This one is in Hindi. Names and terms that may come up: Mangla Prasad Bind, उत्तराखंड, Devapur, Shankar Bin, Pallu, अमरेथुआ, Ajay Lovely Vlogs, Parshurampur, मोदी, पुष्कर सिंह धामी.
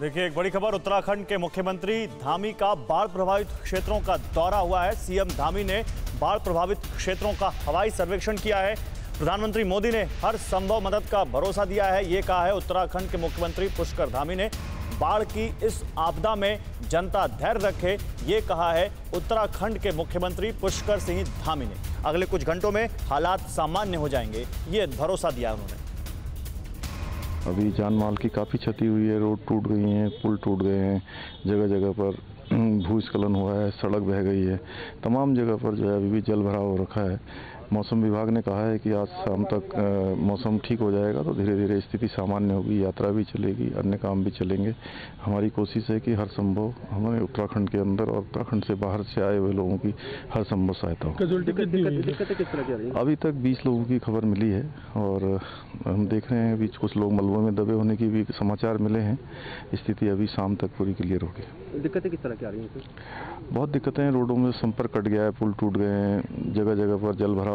देखिए एक बड़ी खबर, उत्तराखंड के मुख्यमंत्री धामी का बाढ़ प्रभावित क्षेत्रों का दौरा हुआ है। सीएम धामी ने बाढ़ प्रभावित क्षेत्रों का हवाई सर्वेक्षण किया है। प्रधानमंत्री मोदी ने हर संभव मदद का भरोसा दिया है, ये कहा है उत्तराखंड के मुख्यमंत्री पुष्कर धामी ने। बाढ़ की इस आपदा में जनता धैर्य रखे, ये कहा है उत्तराखंड के मुख्यमंत्री पुष्कर सिंह धामी ने। अगले कुछ घंटों में हालात सामान्य हो जाएंगे, ये भरोसा दिया उन्होंने। अभी जान माल की काफ़ी क्षति हुई है, रोड टूट गई हैं, पुल टूट गए हैं, जगह जगह पर भूस्खलन हुआ है, सड़क बह गई है, तमाम जगह पर जो है अभी भी जल भराव हो रखा है। मौसम विभाग ने कहा है कि आज शाम तक मौसम ठीक हो जाएगा तो धीरे धीरे स्थिति सामान्य होगी, यात्रा भी चलेगी, अन्य काम भी चलेंगे। हमारी कोशिश है कि हर संभव हमें उत्तराखंड के अंदर और उत्तराखंड से बाहर से आए हुए लोगों की हर संभव सहायता हो। अभी तक 20 लोगों की खबर मिली है और हम देख रहे हैं अभी कुछ लोग मलबों में दबे होने की भी समाचार मिले हैं। स्थिति अभी शाम तक पूरी क्लियर होगी। दिक्कतें किस तरह की आ रही हैं? बहुत दिक्कतें हैं, रोडों में संपर्क कट गया है, पुल टूट गए हैं, जगह जगह पर जल भराव